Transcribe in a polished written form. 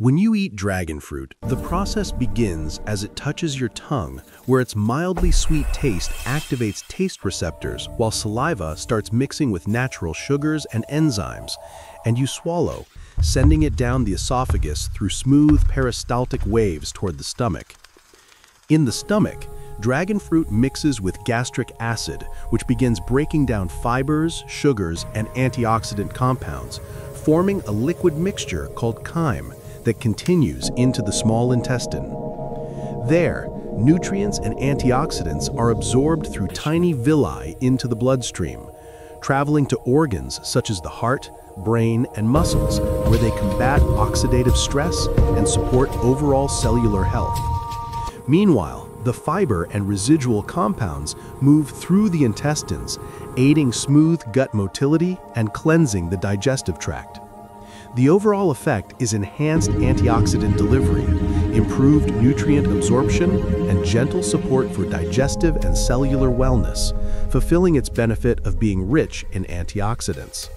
When you eat dragon fruit, the process begins as it touches your tongue, where its mildly sweet taste activates taste receptors while saliva starts mixing with natural sugars and enzymes, and you swallow, sending it down the esophagus through smooth peristaltic waves toward the stomach. In the stomach, dragon fruit mixes with gastric acid, which begins breaking down fibers, sugars, and antioxidant compounds, forming a liquid mixture called chyme that continues into the small intestine. There, nutrients and antioxidants are absorbed through tiny villi into the bloodstream, traveling to organs such as the heart, brain, and muscles, where they combat oxidative stress and support overall cellular health. Meanwhile, the fiber and residual compounds move through the intestines, aiding smooth gut motility and cleansing the digestive tract. The overall effect is enhanced antioxidant delivery, improved nutrient absorption, and gentle support for digestive and cellular wellness, fulfilling its benefit of being rich in antioxidants.